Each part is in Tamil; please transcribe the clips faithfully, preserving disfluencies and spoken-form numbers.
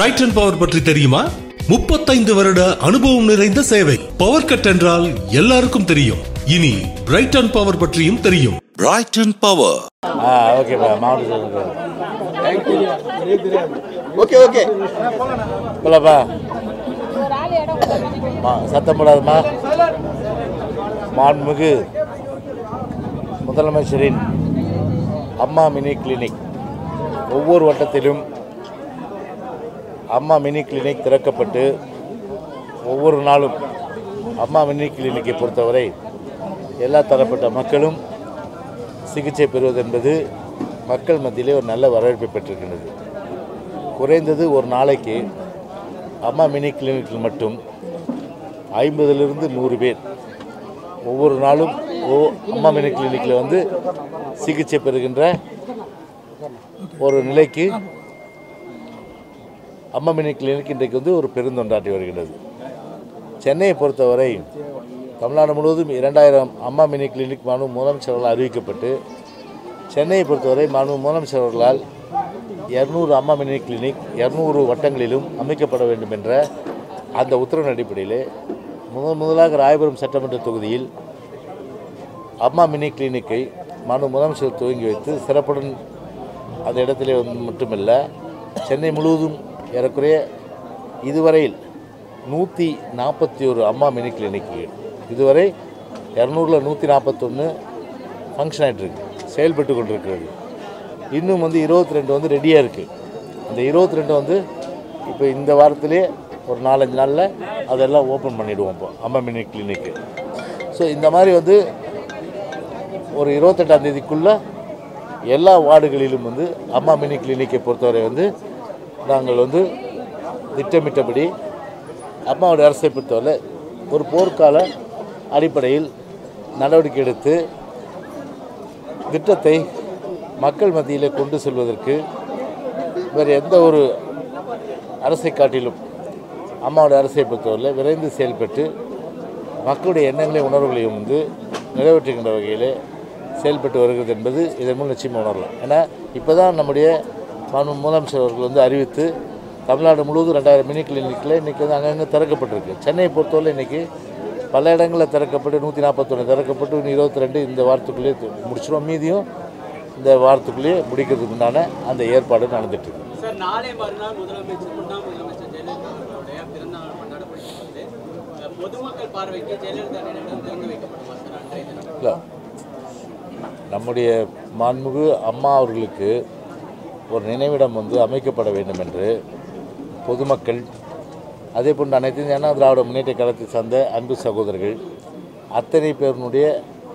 Brighton Power பற்றி தெரியுமா? முப்பத்தைந்து வருட அனுபவம் நிறைந்த சேவை. பவர் கட் என்றால் எல்லாருக்கும் தெரியும். இனி Brighton Power பற்றியும் தெரியும். Brighton Power. Ah, okay, bro. Thank you. Okay, okay. போலாமா? மா சத்தம் போடாதமா. மாண்புமிகு முதலமைச்சரின் அம்மா மினி கிளினிக் ஒவ்வொரு வட்டத்திலும் அம்மா மினி கிளினிக் திறக்கப்பட்டு ஒவ்வொரு நாளும் அம்மா மினி கிளினிக்கை பொறுத்தவரை எல்லா தரப்பட்ட மக்களும் சிகிச்சை பெறுவது என்பது மக்கள் மத்தியிலே ஒரு நல்ல வரவேற்பை பெற்றிருக்கின்றது. குறைந்தது ஒரு நாளைக்கு அம்மா மினி கிளினிக்கில் மட்டும் ஐம்பதுலேருந்து நூறு பேர் ஒவ்வொரு நாளும் ஓ அம்மா மினி கிளினிக்கில் வந்து சிகிச்சை பெறுகின்ற ஒரு நிலைக்கு அம்மா மினி கிளினிக் இன்றைக்கு வந்து ஒரு பெருந்தொண்டாட்டி வருகிறது. சென்னையை பொறுத்தவரை தமிழ்நாடு முழுவதும் இரண்டாயிரம் அம்மா மினி கிளினிக் மாநில முதலமைச்சர்களால் அறிவிக்கப்பட்டு சென்னையை பொறுத்தவரை மாநில முதலமைச்சர்களால் இரநூறு அம்மா மினி கிளினிக் இரநூறு வட்டங்களிலும் அமைக்கப்பட வேண்டும் என்ற அந்த உத்தரவின் அடிப்படையிலே முதன் முதலாக ராயபுரம் சட்டமன்ற தொகுதியில் அம்மா மினி கிளினிக்கை மாநில முதலமைச்சர் துவங்கி வைத்து சிறப்புடன் அந்த இடத்திலே மட்டுமல்ல சென்னை முழுவதும் ஏறக்குறைய இதுவரையில் நூற்றி நாற்பத்தி ஒரு அம்மா மினி கிளினிக்கு இதுவரை இரநூறில் நூற்றி நாற்பத்தொன்று ஃபங்க்ஷன் ஆகிட்டுருக்கு, செயல்பட்டு கொண்டிருக்கிறது. இன்னும் வந்து இருபத்தி ரெண்டு வந்து ரெடியாக இருக்குது. அந்த இருபத்தி ரெண்டு வந்து இப்போ இந்த வாரத்திலே ஒரு நாலஞ்சு நாளில் அதெல்லாம் ஓப்பன் பண்ணிவிடுவோம். இப்போ அம்மா மினி கிளினிக்கு ஸோ இந்த மாதிரி வந்து ஒரு இருபத்தெட்டாம் தேதிக்குள்ளே எல்லா வார்டுகளிலும் வந்து அம்மா மினி கிளினிக்கை பொறுத்தவரை வந்து நாங்கள் வந்து திட்டமிட்டபடி அம்மாவோட அரசை பொறுத்தவரை ஒரு போர்க்கால அடிப்படையில் நடவடிக்கை எடுத்து திட்டத்தை மக்கள் மத்தியில் கொண்டு செல்வதற்கு வேறு எந்த ஒரு அரசை காட்டிலும் அம்மாவோட அரசை பொறுத்தவரை விரைந்து செயல்பட்டு மக்களுடைய எண்ணங்களையும் உணர்வுகளையும் வந்து நிறைவேற்றுகின்ற வகையிலே செயல்பட்டு வருகிறது என்பது இதன் மூலம் நிச்சயமாக உணரலாம். ஏன்னா இப்போ தான் நம்முடைய மாநில முதலமைச்சர் அவர்கள் வந்து அறிவித்து தமிழ்நாடு முழுவதும் ரெண்டாயிரம் மினி கிளினிக்கில் இன்றைக்கி வந்து அங்கங்கே திறக்கப்பட்டிருக்கு. சென்னையை பொறுத்தவரை இன்றைக்கி பல இடங்களில் திறக்கப்பட்டு நூற்றி நாற்பத்தொன்று திறக்கப்பட்டு இன்னும் இருபத்தி ரெண்டு இந்த வாரத்துக்குள்ளேயே முடிச்சிடும். மீதியும் இந்த வாரத்துக்குள்ளேயே முடிக்கிறதுக்கு உண்டான அந்த ஏற்பாடு நடந்துட்டுருக்கு. இல்லை, நம்முடைய மாண்புமிகு அம்மா அவர்களுக்கு ஒரு நினைவிடம் வந்து அமைக்கப்பட வேண்டும் என்று பொதுமக்கள் அதே போன்று அனைத்தையும் ஏன்னா திராவிட முன்னேற்ற கழகத்தை சார்ந்த அன்பு சகோதரர்கள் அத்தனை பேருனுடைய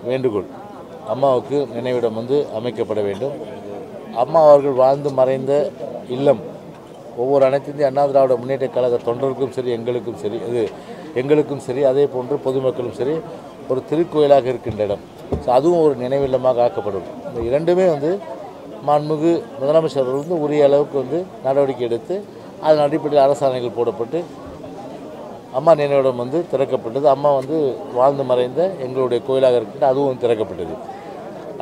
வேண்டுகோள் அம்மாவுக்கு நினைவிடம் வந்து அமைக்கப்பட வேண்டும். அம்மா அவர்கள் வாழ்ந்து மறைந்த இல்லம் ஒவ்வொரு அனைத்திந்திய அண்ணா திராவிட முன்னேற்ற கழக தொண்டருக்கும் சரி எங்களுக்கும் சரி இது எங்களுக்கும் சரி அதே போன்று பொதுமக்களும் சரி ஒரு திருக்கோயிலாக இருக்கின்ற இடம். ஸோ அதுவும் ஒரு நினைவில்லமாக ஆக்கப்படும். இந்த இரண்டுமே வந்து மாண்புமிகு முதலமைச்சர் வந்து உரிய அளவுக்கு வந்து நடவடிக்கை எடுத்து அதன் அடிப்படையில் அரசாணைகள் போடப்பட்டு அம்மா நினைவிடம் வந்து திறக்கப்பட்டது. அம்மா வந்து வாழ்ந்து மறைந்த எங்களுடைய கோயிலாக இருக்கின்ற அதுவும் திறக்கப்பட்டது.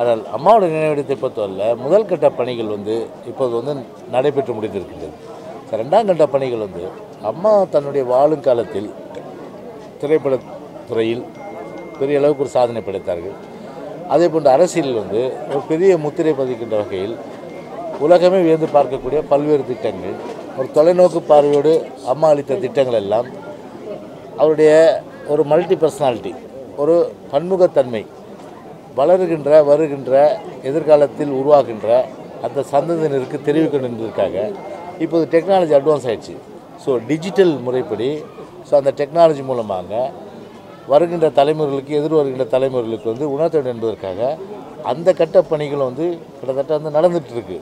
ஆனால் அம்மாவோட நினைவிடத்தை பொறுத்தவரை முதல் கட்ட பணிகள் வந்து இப்போது வந்து நடைபெற்று முடிந்திருக்கின்றது. ரெண்டாம் கட்ட பணிகள் வந்து அம்மா தன்னுடைய வாழும் காலத்தில் திரைப்படத்துறையில் பெரிய அளவுக்கு ஒரு சாதனை படைத்தார்கள். அதே போன்ற அரசியலில் வந்து ஒரு பெரிய முத்திரை பதிக்கின்ற வகையில் உலகமே வியந்து பார்க்கக்கூடிய பல்வேறு திட்டங்கள் ஒரு தொலைநோக்கு பார்வையோடு அம்மா அளித்த திட்டங்கள் எல்லாம் அவருடைய ஒரு மல்டி பர்சனாலிட்டி ஒரு பன்முகத்தன்மை வளருகின்ற வருகின்ற எதிர்காலத்தில் உருவாகின்ற அந்த சந்ததியினருக்கு தெரிவிக்கணுன்றதுக்காக இப்போது டெக்னாலஜி அட்வான்ஸ் ஆகிடுச்சு. ஸோ டிஜிட்டல் முறைப்படி ஸோ அந்த டெக்னாலஜி மூலமாக வருகின்ற தலைமுறைகளுக்கு எதிர் வருகின்ற தலைமுறைகளுக்கு வந்து உணர்த்த வேண்டும் என்பதற்காக அந்த கட்ட பணிகள் வந்து கிட்டத்தட்ட வந்து நடந்துகிட்ருக்கு.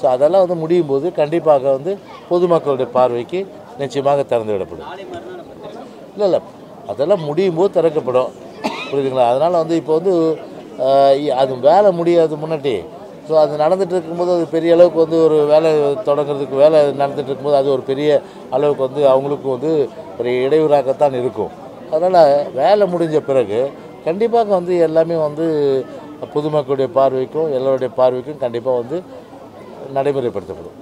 ஸோ அதெல்லாம் வந்து முடியும் போது கண்டிப்பாக வந்து பொதுமக்களுடைய பார்வைக்கு நிச்சயமாக திறந்து விடப்படும். இல்லை இல்லை அதெல்லாம் முடியும் போது திறக்கப்படும், புரியுதுங்களா? அதனால் வந்து இப்போ வந்து அது வேலை முடியாது முன்னாடி. ஸோ அது நடந்துகிட்டு இருக்கும்போது அது பெரிய அளவுக்கு வந்து ஒரு வேலை தொடங்குறதுக்கு வேலை நடந்துகிட்டு இருக்கும்போது அது ஒரு பெரிய அளவுக்கு வந்து அவங்களுக்கும் வந்து ஒரு இடையூறாகத்தான் இருக்கும். அதனால் வேலை முடிஞ்ச பிறகு கண்டிப்பாக வந்து எல்லாமே வந்து பொதுமக்களுடைய பார்வைக்கும் எல்லோருடைய பார்வைக்கும் கண்டிப்பாக வந்து நடைமுறைப்படுத்தப்படும்.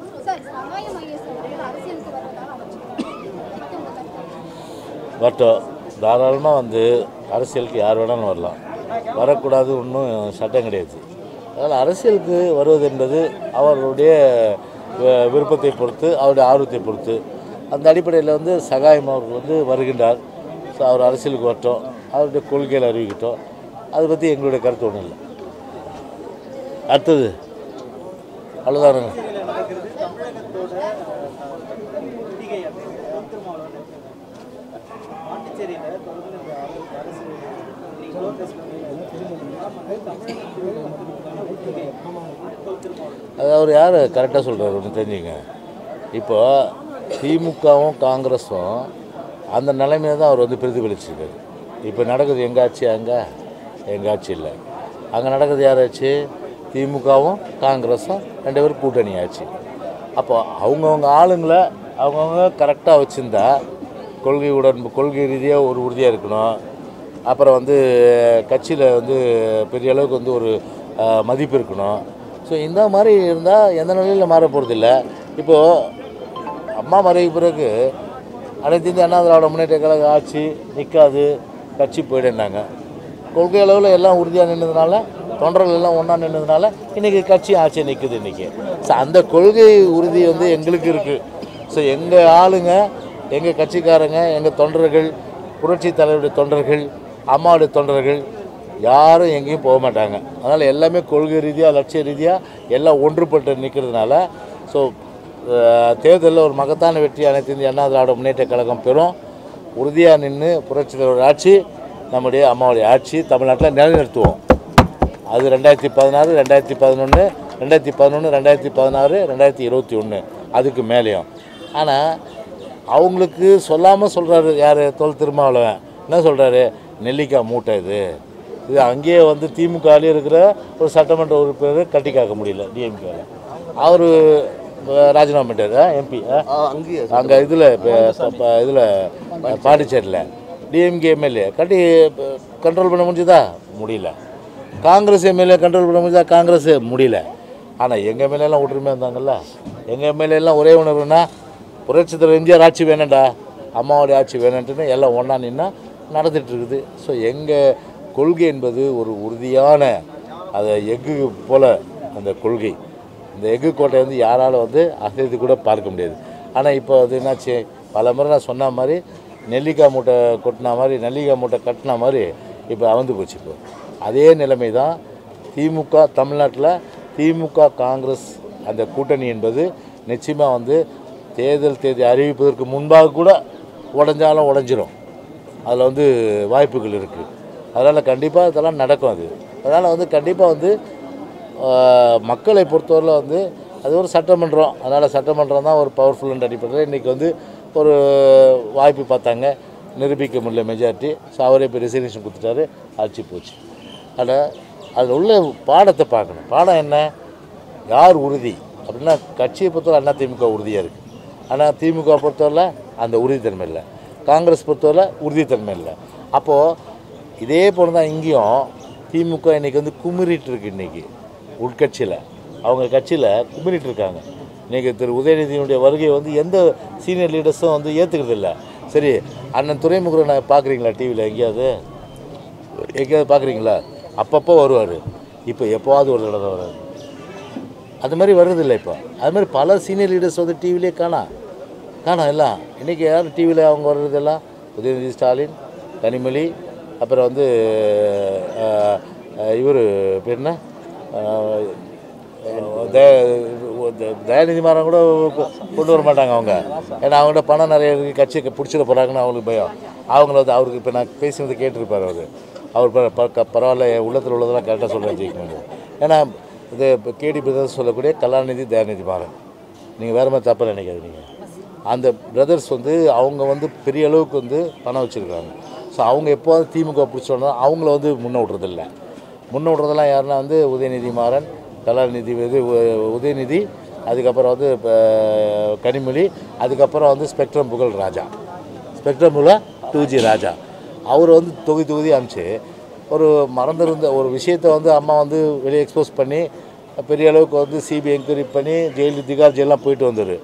பட் தாராளமாக வந்து அரசியலுக்கு யார் வேணாலும் வரலாம், வரக்கூடாது ஒன்றும் சட்டம் கிடையாது. அதனால் அரசியலுக்கு வருவது என்பது அவர்களுடைய விருப்பத்தை பொறுத்து, அவருடைய ஆர்வத்தை பொறுத்து. அந்த அடிப்படையில் வந்து சகாயம் அவர்கள் வந்து வருகின்றார். ஸோ அவர் அரசியலுக்கு வரட்டும், அவருடைய கொள்கையில் அறிவிக்கிட்டோம், அதை பற்றி எங்களுடைய கருத்து ஒன்றும் இல்லை. அடுத்தது அவ்வளோதானுங்க. அது அவர் யார் கரெக்டாக சொல்கிறார் ஒன்று தெரிஞ்சுங்க. இப்போ திமுகவும் காங்கிரஸும் அந்த நிலைமையை தான் அவர் வந்து பிரதிபலிச்சிருக்காரு. இப்போ நடக்குது எங்கள் ஆட்சி, அங்கே எங்கள் ஆட்சி இல்லை. அங்கே நடக்குது யார் ஆச்சு? திமுகவும் காங்கிரஸும் ரெண்டு பேரும் கூட்டணி ஆச்சு. அப்போ அவங்கவுங்க ஆளுங்களை அவங்கவுங்க கரெக்டாக வச்சுருந்தா கொள்கை உடன்பு கொள்கை ரீதியாக ஒரு உறுதியாக இருக்கணும். அப்புறம் வந்து கட்சியில் வந்து பெரிய அளவுக்கு வந்து ஒரு மதிப்பு இருக்கணும். ஸோ இந்த மாதிரி இருந்தால் எந்த நிலையில் மாற போகிறது இல்லை. இப்போது அம்மா மறைவு பிறகு அனைத்து இந்திய அண்ணா திராவிட முன்னேற்ற கழக ஆட்சி நிற்காது, கட்சி போயிடுனாங்க. கொள்கை அளவில் எல்லாம் உறுதியாக நின்றதுனால, தொண்டர்கள் எல்லாம் ஒன்றா நின்றதுனால இன்றைக்கி கட்சி ஆட்சியை நிற்குது இன்றைக்கி. ஸோ அந்த கொள்கை உறுதி வந்து எங்களுக்கு இருக்குது. ஸோ எங்கள் ஆளுங்க, எங்கள் கட்சிக்காரங்க, எங்கள் தொண்டர்கள், புரட்சி தலைவருடைய தொண்டர்கள், அம்மாவுடைய தொண்டர்கள் யாரும் எங்கேயும் போக மாட்டாங்க. அதனால் எல்லாமே கொள்கை ரீதியாக, லட்சிய ரீதியாக எல்லாம் ஒன்றுபட்டு நிற்கிறதுனால ஸோ தேர்தலில் ஒரு மகத்தான வெற்றி அனைத்து இந்திய அண்ணா திராவிட முன்னேற்ற கழகம் பெறும். உறுதியாக நின்று புரட்சி தலைவருடைய ஆட்சி, நம்முடைய அம்மாவுடைய ஆட்சி தமிழ்நாட்டில் நிலைநிறுத்துவோம். அது ரெண்டாயிரத்தி பதினாறு ரெண்டாயிரத்தி பதினொன்று ரெண்டாயிரத்தி பதினொன்று ரெண்டாயிரத்தி பதினாறு ரெண்டாயிரத்தி இருபத்தி ஒன்று அதுக்கு மேலேயும். ஆனால் அவங்களுக்கு சொல்லாமல் சொல்கிறாரு யார்? தொல் திருமாவளவன். என்ன சொல்கிறாரு? நெல்லிக்காய் மூட்டை இது இது அங்கேயே வந்து திமுகவிலே இருக்கிற ஒரு சட்டமன்ற உறுப்பினர் கட்டி காக்க முடியல டிஎம்கேவில். அவர் ராஜினாமா பண்ணிட்டார் எம்பி. அங்கேயே அங்கே இதில் இதில் பாண்டிச்சேரியில் டிஎம்கே எம்எல்ஏ கட்டி கண்ட்ரோல் பண்ண முடிஞ்சதா? முடியல. காங்கிரஸ் எம்எல்ஏ கண்ட்ரோல் பண்ண முடிஞ்சா? காங்கிரஸ் முடியல. ஆனால் எங்கள் எம்எல்ஏலாம் ஒற்றுமையாக இருந்தாங்கள்ல. எங்கள் எம்எல்ஏலாம் ஒரே உணர்வுன்னா புரட்சி தலைவர் எம்ஜிஆர் ஆட்சி வேணண்டா, அம்மாவோடைய ஆட்சி வேணான்ட்டுன்னு எல்லாம் ஒன்றா நின்னா நடந்துகிட்ருக்குது. ஸோ எங்கள் கொள்கை என்பது ஒரு உறுதியான அதை எஃகு போல் அந்த கொள்கை. இந்த எஃகு கோட்டை வந்து யாரால் வந்து அசைத்து கூட பார்க்க முடியாது. ஆனால் இப்போ அது என்னாச்சு? பல முறை நான் சொன்ன மாதிரி நெல்லிக்காய் மூட்டை கொட்டின மாதிரி, நெல்லிக்காய் மூட்டை கட்டின மாதிரி இப்போ அமர்ந்து போச்சு. இப்போ அதே நிலைமை தான் திமுக தமிழ்நாட்டில். திமுக காங்கிரஸ் அந்த கூட்டணி என்பது நிச்சயமாக வந்து தேர்தல் தேதி அறிவிப்பதற்கு முன்பாக கூட உடஞ்சாலும் உடஞ்சிரும். அதில் வந்து வாய்ப்புகள் இருக்குது. அதனால் கண்டிப்பாக இதெல்லாம் நடக்கும். அது அதனால் வந்து கண்டிப்பாக வந்து மக்களை பொறுத்தவரையில் வந்து அது ஒரு சட்டமன்றம். அதனால் சட்டமன்றம் தான் ஒரு பவர்ஃபுல்ன்ற அடிப்படையில் இன்றைக்கி வந்து ஒரு வாய்ப்பு பார்த்தாங்க, நிரூபிக்க முடியல மெஜாரிட்டி. ஸோ அவரே இப்போ ரெசிக்னேஷன் கொடுத்துட்டாரு, ஆட்சி போச்சு. ஆனால் அதில் உள்ள பாடத்தை பார்க்கணும். பாடம் என்ன? யார் உறுதி அப்படின்னா கட்சியை பொறுத்தவரை அண்ணா திமுக உறுதியாக இருக்குது. ஆனால் திமுக பொறுத்தவரை அந்த உறுதித்தன்மை இல்லை, காங்கிரஸ் பொறுத்தவரை உறுதித்தன்மை இல்லை. அப்போது இதே போல் தான் இங்கேயும் திமுக இன்றைக்கி வந்து குமிரிட்டுருக்கு. இன்றைக்கி உட்கட்சியில் அவங்க கட்சியில் குமிரிட்டுருக்காங்க. இன்றைக்கி திரு உதயநிதியினுடைய வருகையை வந்து எந்த சீனியர் லீடர்ஸும் வந்து ஏற்றுக்கிறது இல்லை. சரி, அண்ணன் துரைமுருகன் நான் பார்க்குறீங்களா டிவியில்? எங்கேயாவது எங்கேயாவது பார்க்குறீங்களா? அப்பப்போ வருவார். இப்போ எப்போவாவது ஒரு தடவை வராது. அது மாதிரி வருதில்லை. இப்போ அது மாதிரி பல சீனியர் லீடர்ஸ் வந்து டிவிலே காணா காணும் எல்லாம். இன்றைக்கி யார் டிவியில் அவங்க வர்றதெல்லாம்? உதயநிதி ஸ்டாலின், கனிமொழி, அப்புறம் வந்து இவர் பேர் என்ன, தயாநிதி மாறன் கூட கொண்டு வர மாட்டாங்க அவங்க. ஏன்னா அவங்கள்ட்ட பணம் நிறைய இருக்குது, கட்சியை பிடிச்சிட போகிறாங்கன்னு அவங்களுக்கு பயம். அவங்கள வந்து அவருக்கு இப்போ நான் பேசுனது கேட்டிருப்பார் அவர். அவர் பரவாயில்ல, உள்ளத்தில் உள்ளதெல்லாம் கரெக்டாக சொல்ல வச்சுக்கோங்க. ஏன்னா இது இப்போ கேடி பிரதர்ஸ் சொல்லக்கூடிய கலாநிதி, தயாநிதி மாறன், நீங்கள் வேறு மாதிரி தப்பாக நினைக்காது. நீங்கள் அந்த பிரதர்ஸ் வந்து அவங்க வந்து பெரிய அளவுக்கு வந்து பணம் வச்சுருக்காங்க. ஸோ அவங்க எப்போது திமுக பிடிச்சோன்னா அவங்கள வந்து முன்ன விட்றதில்லை. முன்ன விட்றதெல்லாம் யாருன்னா வந்து உதயநிதி மாறன், கலாநிதி, இது உதயநிதி, அதுக்கப்புறம் வந்து இப்போ கனிமொழி, அதுக்கப்புறம் வந்து ஸ்பெக்ட்ரம் புகழ் ராஜா, ஸ்பெக்ட்ரம் புகழ் டூ ஜி ராஜா. அவர் வந்து தொகுதி தொகுதி அனுப்பிச்சு ஒரு மறந்துருந்த ஒரு விஷயத்தை வந்து அம்மா வந்து வெளியே எக்ஸ்போஸ் பண்ணி பெரிய அளவுக்கு வந்து சிபிஐ என்கொயரி பண்ணி ஜெயில், திகார் ஜெயிலெலாம் போயிட்டு வந்தார்.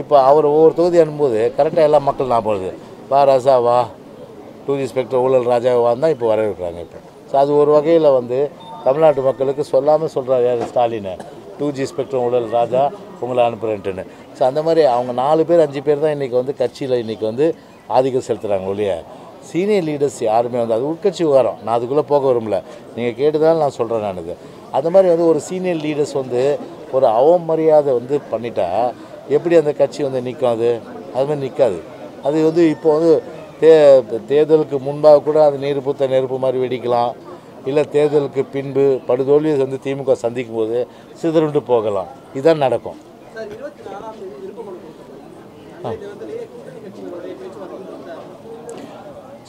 இப்போ அவர் ஒவ்வொரு தொகுதி அனுப்பும்போது கரெக்டாக எல்லா மக்கள் நான் போகுது, வா ராசா வா, டூ இன்ஸ்பெக்டர் ஊழல் ராஜாவாக இருந்தால் இப்போ வரவேற்கிறாங்க. இப்போ ஸோ அது ஒரு வகையில் வந்து தமிழ்நாட்டு மக்களுக்கு சொல்லாமல் சொல்கிறார் யார், ஸ்டாலினை, டூ ஜி ஸ்பெக்ட்ரம் ஊழல் ராஜா உங்களை அனுப்புகிறேன்ட்டுன்னு. ஸோ அந்த மாதிரி அவங்க நாலு பேர் அஞ்சு பேர் தான் இன்றைக்கி வந்து கட்சியில் இன்றைக்கி வந்து ஆதிக்கம் செலுத்துகிறாங்க ஒழிய சீனியர் லீடர்ஸ் யாருமே வந்து அது உட்கட்சி விவகாரம் நான் அதுக்குள்ளே போக விரும்பல, நீங்கள் கேட்டுதான் நான் சொல்கிறேன். நான் இது அந்த மாதிரி வந்து ஒரு சீனியர் லீடர்ஸ் வந்து ஒரு அவமரியாதை வந்து பண்ணிட்டா எப்படி அந்த கட்சி வந்து நிற்கும்? அது அது மாதிரி நிற்காது. அது வந்து இப்போ வந்து தே தேர்தலுக்கு முன்பாக கூட அது நீர் பூத்த நெருப்பு மாதிரி வெடிக்கலாம், இல்லை தேர்தலுக்கு பின்பு படுதோல்வியை வந்து திமுக சந்திக்கும் போது சிதறுண்டு போகலாம். இதுதான் நடக்கும்.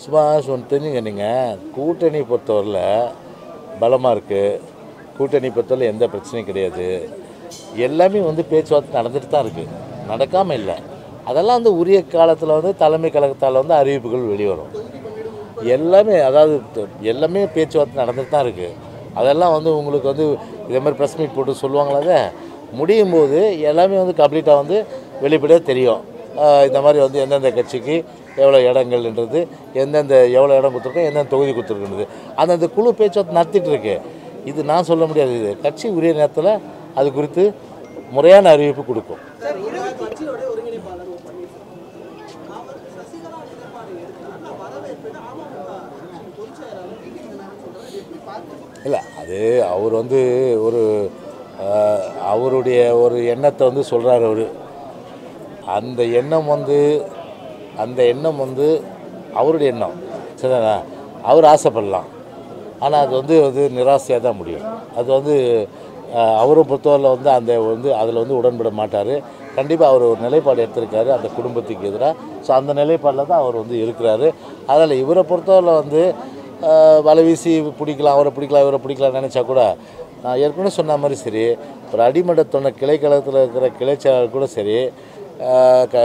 சும்மா ஒன்று தெரிஞ்சுங்க, நீங்கள் கூட்டணி பொறுத்தவரில் பலமாக இருக்குது, கூட்டணி பொறுத்தவரை எந்த பிரச்சனையும் கிடையாது, எல்லாமே வந்து பேச்சுவார்த்தை நடந்துட்டு தான் இருக்குது, நடக்காமல் இல்லை. அதெல்லாம் வந்து உரிய காலத்தில் வந்து தலைமை கழகத்தால் வந்து அறிவிப்புகள் வெளிவரும். எல்லாமே அதாவது எல்லாமே பேச்சுவார்த்தை நடந்துட்டு தான் இருக்குது. அதெல்லாம் வந்து உங்களுக்கு வந்து இதே மாதிரி ப்ரெஸ் மீட் போட்டு சொல்லுவாங்களாத முடியும் போது எல்லாமே வந்து கம்ப்ளீட்டாக வந்து வெளிப்படையாக தெரியும். இந்த மாதிரி வந்து எந்தெந்த கட்சிக்கு எவ்வளோ இடங்கள்ன்றது, எந்தெந்த எவ்வளோ இடம் கொடுத்துருக்கோம், எந்தெந்த தொகுதி கொடுத்துருக்குன்றது அந்தந்த குழு பேச்சுவார்த்தை நடத்திட்டு இருக்கு. இது நான் சொல்ல முடியாது, இது கட்சி உரிய நேரத்தில் அது குறித்து முறையான அறிவிப்பு கொடுக்கும். இல்லை அது அவர் வந்து ஒரு அவருடைய ஒரு எண்ணத்தை வந்து சொல்கிறார். அவர் அந்த எண்ணம் வந்து அந்த எண்ணம் வந்து அவருடைய எண்ணம் சரிதானா, அவர் ஆசைப்படலாம், ஆனால் அது வந்து அது நிராசையாக தான் முடியும். அது வந்து அவரை பொறுத்தவரையில் வந்து அந்த வந்து அதில் வந்து உடன்பட மாட்டார். கண்டிப்பாக அவர் ஒரு நிலைப்பாடு எடுத்திருக்காரு அந்த குடும்பத்துக்கு எதிராக. ஸோ அந்த நிலைப்பாடில் தான் அவர் வந்து இருக்கிறாரு. அதனால் இவரை பொறுத்தவரையில் வந்து வலை வீசி பிடிக்கலாம், அவரை பிடிக்கலாம் இவரை பிடிக்கலாம்னு நினச்சா கூட நான் ஏற்கனவே சொன்ன மாதிரி சரி, ஒரு அடிமட்டத்தோட கிளைக்கழகத்தில் இருக்கிற கிளைச்செயலாளர் கூட சரி க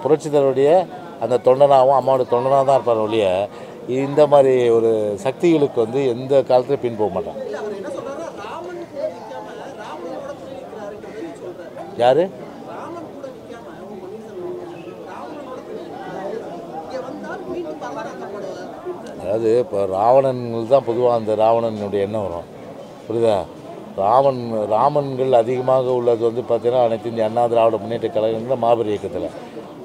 புரட்சித்தருடைய அந்த தொண்டனாகவும் அம்மாவோட தொண்டனாக தான் இருப்பார் ஒழிய இந்த மாதிரி ஒரு சக்திகளுக்கு வந்து எந்த காலத்துலையும் பின் போக மாட்டாங்க. யார் அதாவது இப்போ ராவணன்கள் தான் பொதுவாக அந்த ராவணனுடைய எண்ணம் வரும், புரியுதா? ராமன் ராமன்கள் அதிகமாக உள்ளது வந்து பார்த்திங்கன்னா அனைத்து இந்திய அண்ணா திராவிட முன்னேற்ற கழகங்கள் மாபெரும் இயக்கத்தில்.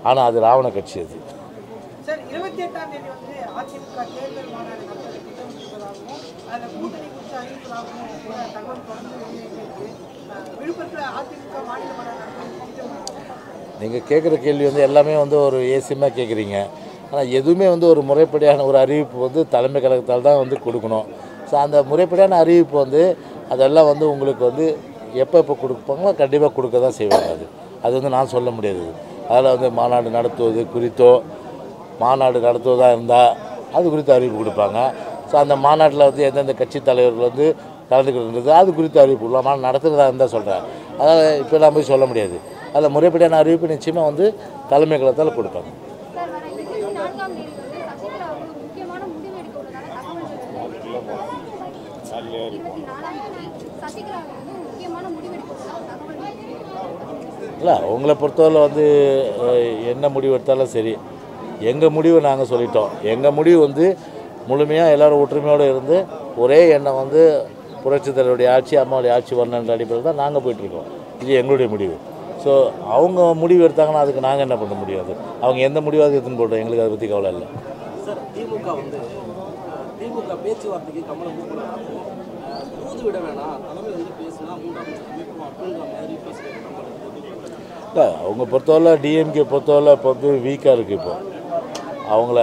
ஆனால் அது ராவண கட்சி. அது நீங்கள் கேட்குற கேள்வி வந்து எல்லாமே வந்து ஒரு ஏசியமாக கேட்குறீங்க. ஆனால் எதுவுமே வந்து ஒரு முறைப்படியான ஒரு அறிவிப்பு வந்து தலைமை கழகத்தால் தான் வந்து கொடுக்கணும். ஸோ அந்த முறைப்படியான அறிவிப்பு வந்து அதெல்லாம் வந்து உங்களுக்கு வந்து எப்போ எப்போ கொடுப்பாங்களோ கண்டிப்பாக கொடுக்க தான் செய்வாங்க. அது அது வந்து நான் சொல்ல முடியாது. அதில் வந்து மாநாடு நடத்துவது குறித்தோ மாநாடு நடத்துவதாக இருந்தால் அது குறித்து அறிவிப்பு கொடுப்பாங்க. ஸோ அந்த மாநாட்டில் வந்து எந்தெந்த கட்சி தலைவர்கள் வந்து கலந்துக்கிட்டு அது குறித்து அறிவிப்பு கொடுக்கலாம். மாநாடு நடத்துகிறதா இருந்தால் சொல்கிறேன். அதனால் இப்போ நான் போய் சொல்ல முடியாது. அதில் முறைப்படியான அறிவிப்பு நிச்சயமாக வந்து தலைமை கழகத்தால் கொடுப்பாங்க. இல்லை உங்களை பொறுத்தவரை வந்து என்ன முடிவு எடுத்தாலும் சரி, எங்கள் முடிவை நாங்கள் சொல்லிட்டோம். எங்கள் முடிவு வந்து முழுமையாக எல்லோரும் ஒற்றுமையோடு இருந்து ஒரே எண்ணம் வந்து புரட்சித்தலைவருடைய ஆட்சி அம்மாவுடைய ஆட்சி வரணுன்ற அடிப்படையில் தான் நாங்கள் போய்ட்டுருக்கோம். இது எங்களுடைய முடிவு. ஸோ அவங்க முடிவு எடுத்தாங்கன்னா அதுக்கு நாங்கள் என்ன பண்ண முடியாது? அவங்க எந்த முடிவாக எடுத்துன்னு போட்டோம், எங்களுக்கு அதை பற்றி கவலை இல்லை. திமுக பேச்சுவார்த்தைக்கு கமலம் ஊது விட வேணாம், தலைமை வந்து பேசினா மூன்றாம் அப்படின்ற மாதிரி பேசுகிறாங்க. இல்லை அவங்க பொறுத்தவரை டிஎம்கே பொறுத்தவரை இப்போ வந்து வீக்காக இருக்குது. இப்போ அவங்கள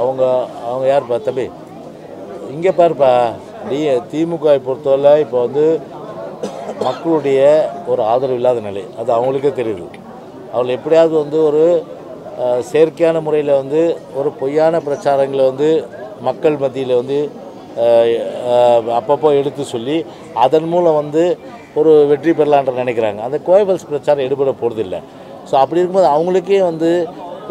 அவங்க அவங்க யார்ப்பா தம்பி இங்கே பாருப்பா, டி திமுக பொறுத்தவரை இப்போ வந்து மக்களுடைய ஒரு ஆதரவு இல்லாத நிலை அது அவங்களுக்கே தெரியுது. அவங்களை எப்படியாவது வந்து ஒரு செயற்கையான முறையில் வந்து ஒரு பொய்யான பிரச்சாரங்களை வந்து மக்கள் மத்தியில் வந்து அப்பப்போ எடுத்து சொல்லி அதன் மூலம் வந்து ஒரு வெற்றி பெறலான்ற நினைக்கிறாங்க. அந்த கோயபல்ஸ் பிரச்சாரம் எடுபட போகிறதில்லை. ஸோ அப்படி இருக்கும்போது அவங்களுக்கே வந்து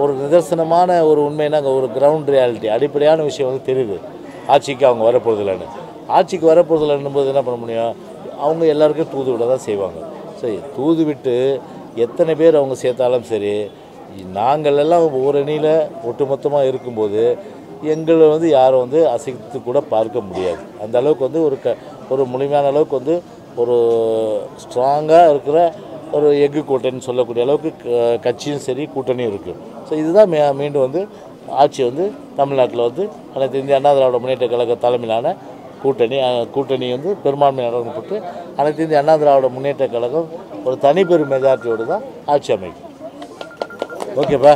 ஒரு நிதர்சனமான ஒரு உண்மைன்னா அங்கே ஒரு கிரவுண்ட் ரியாலிட்டி அடிப்படையான விஷயம் வந்து தெரியுது. ஆட்சிக்கு அவங்க வரப்போகிறதில்லன்னு ஆட்சிக்கு வரப்போகிறதில்லன்னும் போது என்ன பண்ண முடியும்? அவங்க எல்லாருக்கும் தூது விட தான் செய்வாங்க. சரி, தூது விட்டு எத்தனை பேர் அவங்க சேர்த்தாலும் சரி, நாங்கள் எல்லாம் ஒவ்வொரு அணியில் ஒட்டுமொத்தமாக இருக்கும்போது எங்களை வந்து யாரும் வந்து அசைத்து கூட பார்க்க முடியாது அந்த அளவுக்கு வந்து ஒரு ஒரு முழுமையான அளவுக்கு வந்து ஒரு ஸ்ட்ராங்கா இருக்கிற ஒரு எஃகு கோட்டைன்னு சொல்லக்கூடிய அளவுக்கு கட்சியும் சரி கூட்டணியும் இருக்கு சோ இதுதான் மீண்டும் வந்து ஆட்சி வந்து தமிழ்நாட்டுல வந்து அனைத்து இந்திய அண்ணா திராவிட முன்னேற்ற கழக தலைமையிலான கூட்டணி கூட்டணி வந்து பெரும்பான்மை நடந்துட்டு அனைத்து இந்திய அண்ணா திராவிட முன்னேற்ற கழகம் ஒரு தனிப்பெரும் மெஜாரிட்டியோட தான் ஆட்சி அமைக்கும் ஓகேப்பா।